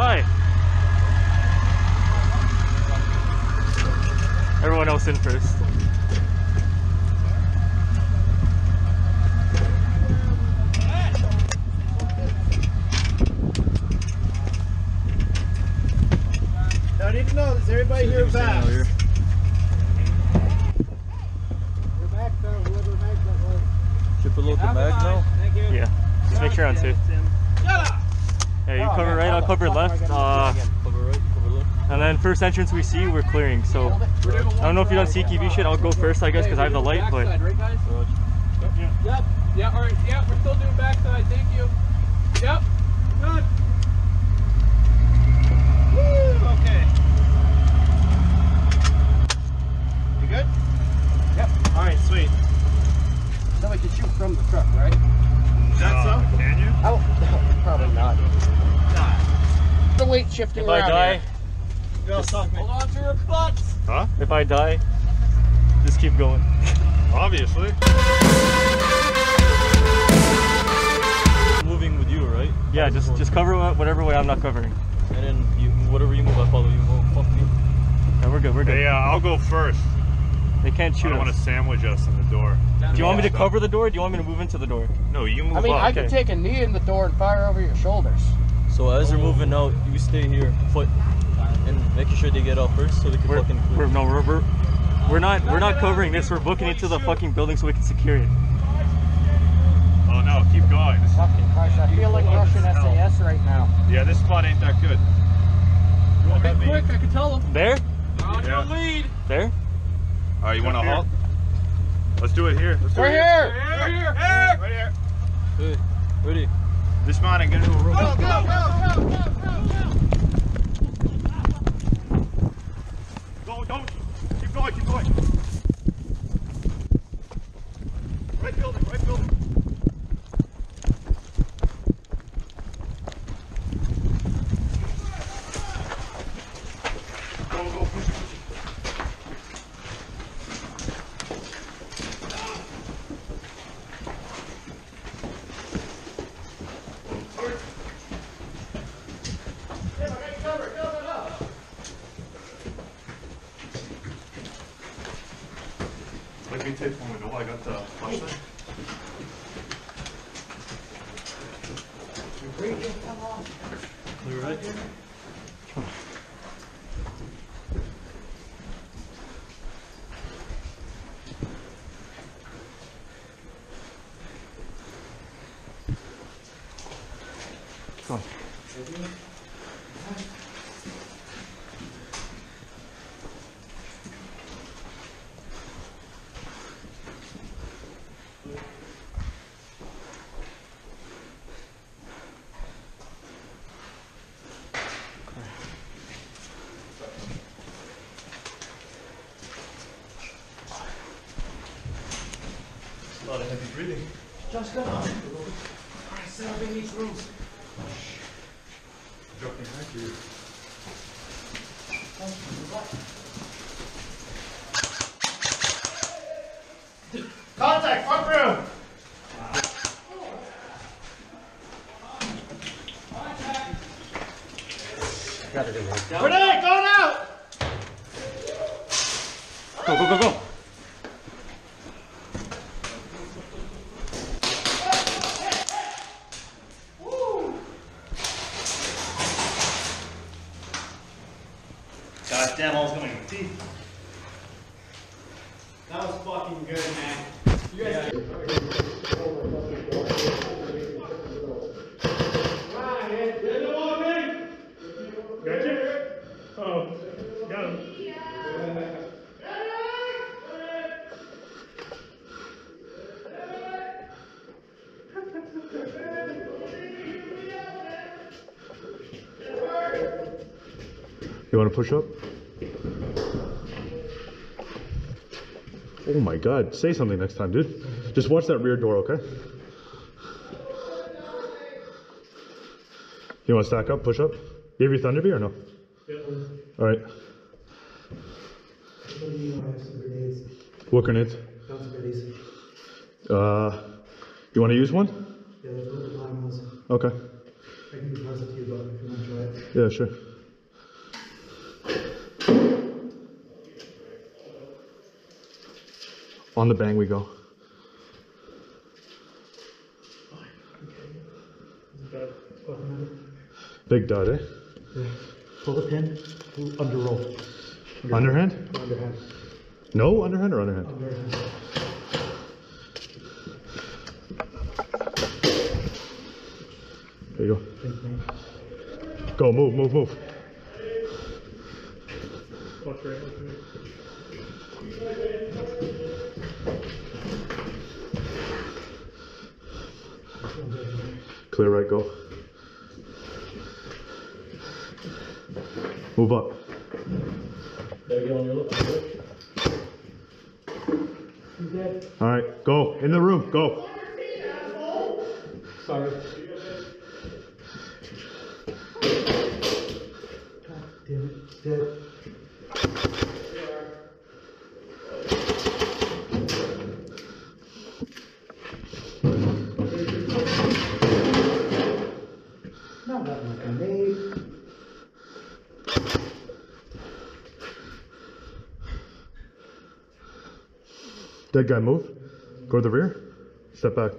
Hi. Everyone else in first. I need to know, is everybody here back? We're back though, whoever made that was. Should we load the mag now? Thank you. Yeah, just make sure I'm safe. Yeah, you cover right, I'll cover left. Cover right, cover left. And then first entrance we see, we're clearing. So, I don't know if you don't see CQB shit, I'll go first I guess because I have the light, but... Right, guys? Yep, yeah, alright, yeah, we're still doing backside, thank you. Yep, good. Woo, okay. You good? Yep. Alright, sweet. Now we can shoot from the truck, right? Is that so? Can you? Oh, no, probably not. Nah. The weight shifting around. If I die, just hold on to her butts. Huh? If I die, just keep going. Obviously. I'm moving with you, right? Yeah, just cover whatever way I'm not covering. And then you, whatever you move, I follow you. Fuck me. Yeah, we're good. We're good. Yeah, I'll go first. They can't shoot us. I don't want to sandwich us in the door. Do you want me to cover the door? Or do you want me to move into the door? No, you move. I mean, up. I can take a knee in the door and fire over your shoulders. So as you're moving out, you stay here, foot, and making sure they get out first, so they can fucking. We're not covering this. We're booking into the fucking building so we can secure it. Oh no, keep going. Fucking Christ, I feel like Russian SAS right now. Yeah, this spot ain't that good. Okay, quick, I can tell them. There? On your lead. There? Alright, you want to halt? Let's do it here. We're here! Right here! Good. Ready? Dismount and get into a rope. Go! Go, don't! Keep going! Right building! Just got up. Alright, set up in these rooms. Drop me back here. Contact, front room! Gotta do it. Renee, going out! Go! You want to push up? Oh my God, say something next time, dude. Just watch that rear door, okay? You want to stack up, push up? You have your Thunder Bee or no? Yeah. All right. What grenades? You want to use one? Yeah, there's one. Okay. I can pass it to you, but if you want to try it. Yeah, sure. On the bang we go. Big dud, eh? Yeah. Pull the pin, under roll. Underhand? Underhand. No, underhand or underhand? Underhand. There you go. Go, move, move, move. Clear right, go. Move up. There you go on your left. All right, go. In the room, go. Sorry. Good. Not that much I made. Dead guy, move. Go to the rear. Step back.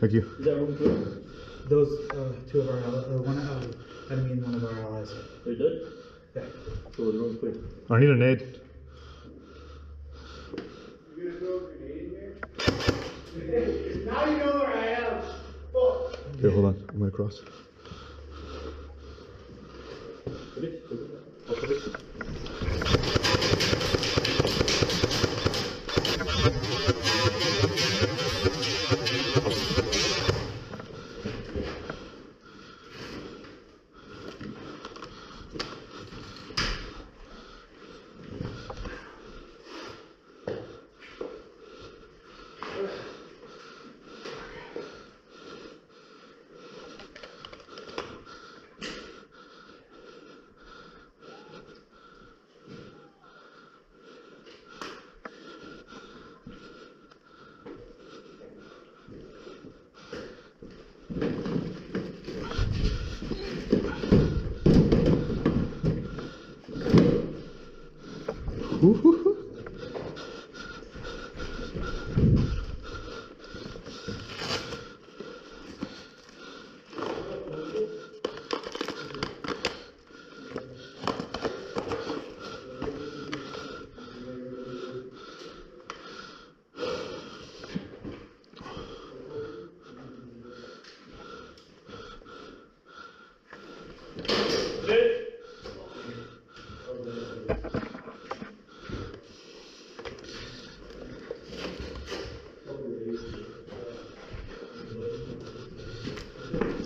Thank you. Is that room good? Those two of our allies, one of our allies. They're dead? Yeah. Go to the room quick. I need an aid. You're gonna throw a grenade in here? Now you know where I am. Fuck. Okay, hold on. I'm gonna cross.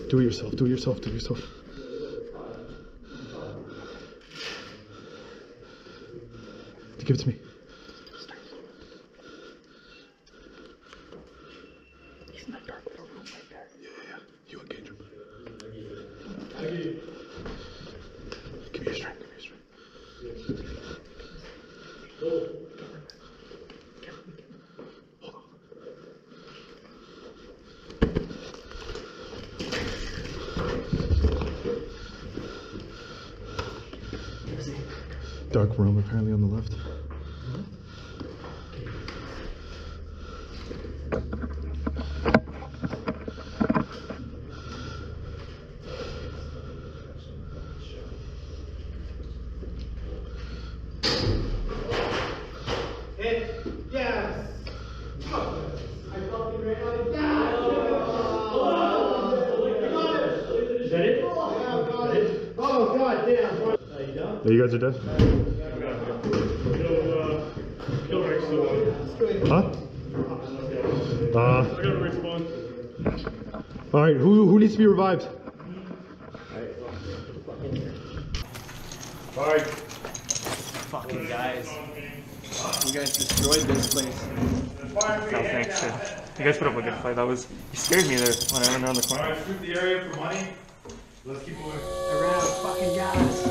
Do it yourself, do it yourself, do it yourself. Give it to me. He's in that dark little room right there. Yeah, yeah, yeah. You engage him. Give me your strength, give me your strength. Dark room apparently on the left. You guys are dead? Huh? Alright, who needs to be revived? Alright. Fucking guys. You guys destroyed this place. No, thanks, dude. You guys put up a good fight. You scared me there when I ran around the corner. Alright, shoot the area for money. Let's keep moving. I ran out of fucking guys.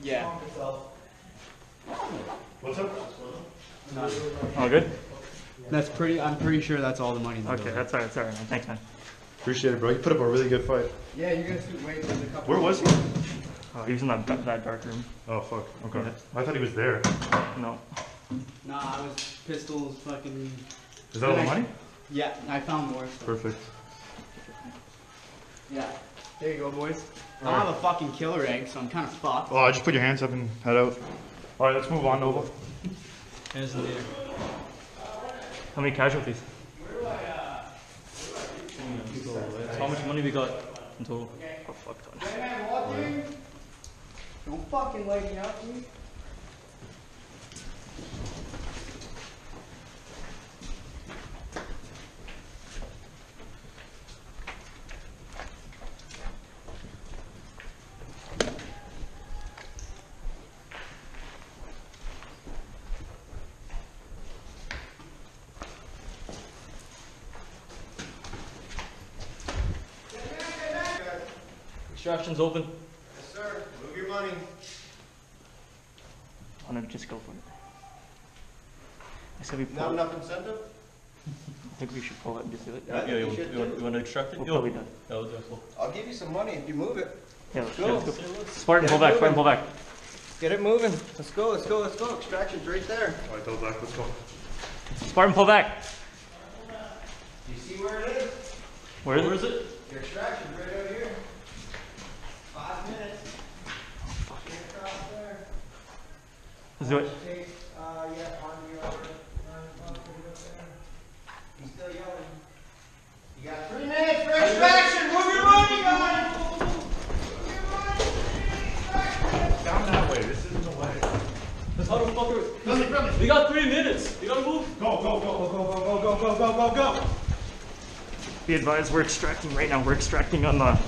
Yeah. What's up? All good? I'm pretty sure that's all the money. Okay, that's alright, man. Thanks, man. Appreciate it, bro. You put up a really good fight. Yeah, you guys could wait for a couple. Where was he? He was in that dark room. Oh, fuck. Okay. Yeah. I thought he was there. No. Nah, I was pistols, fucking... Is that all the money? Yeah, I found more. So. Perfect. Yeah. There you go, boys. I don't have a fucking killer egg, so I'm kind of fucked. Oh, just put your hands up and head out. All right, let's move on, Nova. Here's the leader. How many casualties? How much money we got in total? Oh, fuck. Don't fucking light me up, dude. Extraction's open. Yes, sir. Move your money. I'm gonna just go for it. I said we pull. Not enough incentive? I think we should pull it and just do it. Yeah, yeah, you want to extract it? We're probably done. Yeah, we'll do it. I'll give you some money if you move it. Yeah, let's go. Spartan, pull back. Spartan, pull back. Get it moving. Let's go, let's go, let's go. Extraction's right there. All right, double back. Let's go. Spartan, pull back. Do you see where it is? Where is it? Your extraction's right out here. 5 minutes. Oh, fuck. Get across there. Let's do it. He's still yelling. You got 3 minutes for extraction. Move your money, guys. Move your money. Down that way. This isn't the way. This motherfucker. We got 3 minutes. You gotta move. Go, go, go, go, go, go, go, go, go, go. Be advised, we're extracting right now. We're extracting on the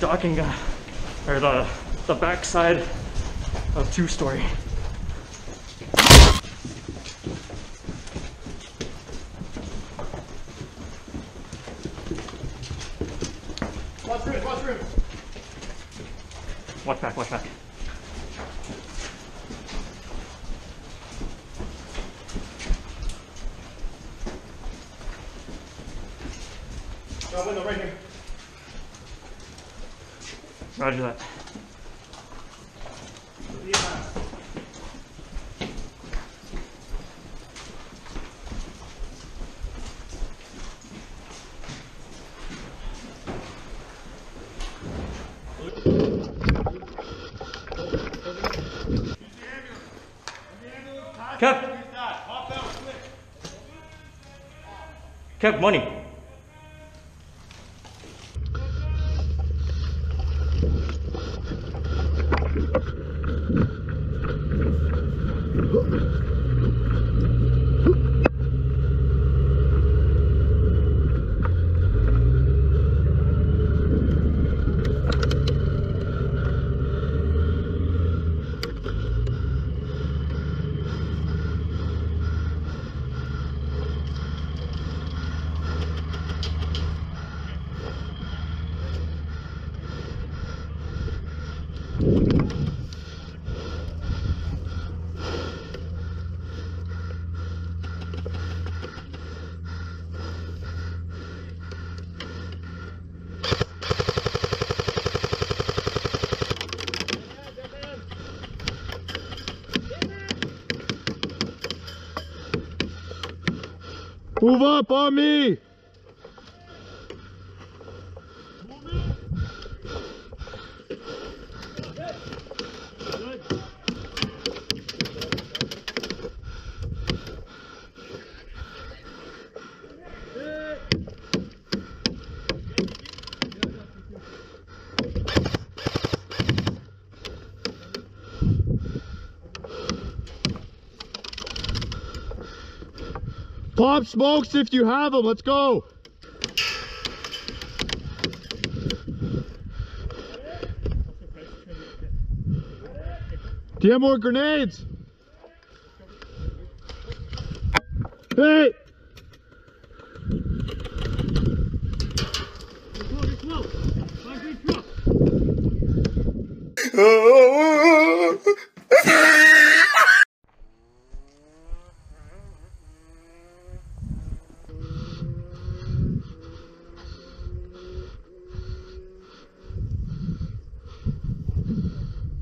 docking guy, or the backside of two-story. Watch room, watch room. Watch back, watch back. Got a window right here. Roger that. Kev! Kev, money! Move up on me! Pop smokes if you have them, let's go! Do you have more grenades? Hey!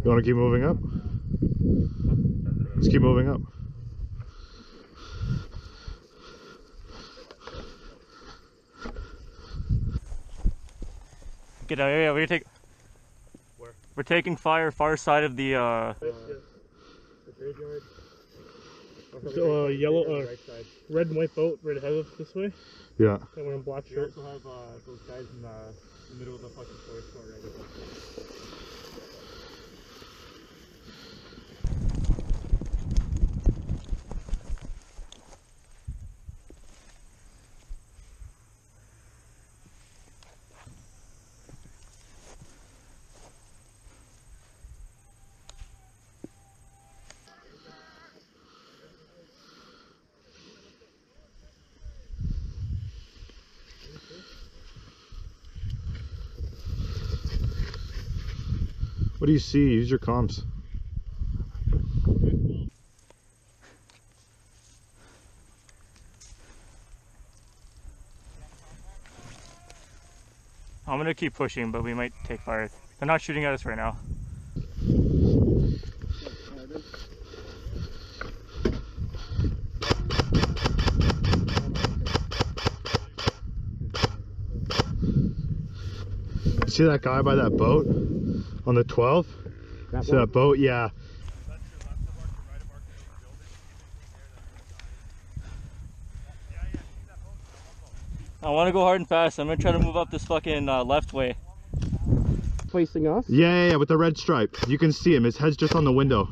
You want to keep moving up? Let's keep moving up. Get out, yeah, we're gonna take. Where? We're taking fire far side of the. The graveyard. So yellow, right side. Red and white boat right ahead of us this way. Yeah. And we're in black shirt. We also have those guys in the middle of the fucking forest already. What do you see? Use your comms. I'm gonna keep pushing, but we might take fire. They're not shooting at us right now. See that guy by that boat? On the 12th? See that boat? Yeah. I want to go hard and fast. I'm going to try to move up this fucking left way. Facing us? Yeah, with the red stripe. You can see him. His head's just on the window.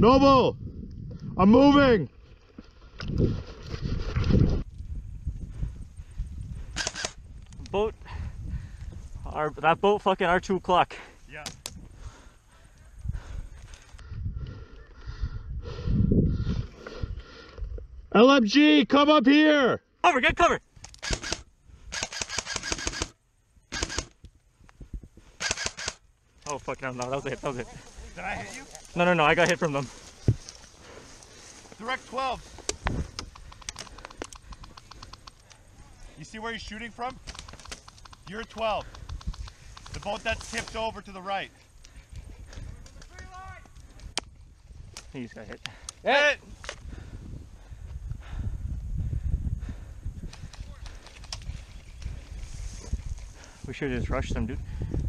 Noble! I'm moving! Boat. That boat fucking our 2 o'clock. Yeah. LMG, come up here! Cover, get cover! Oh fuck, no, that was it, that was it. Did I hit you? No, I got hit from them. Direct 12. You see where he's shooting from? You're 12. The boat that's tipped over to the right. He just got hit. Hit! We should have just rushed them, dude.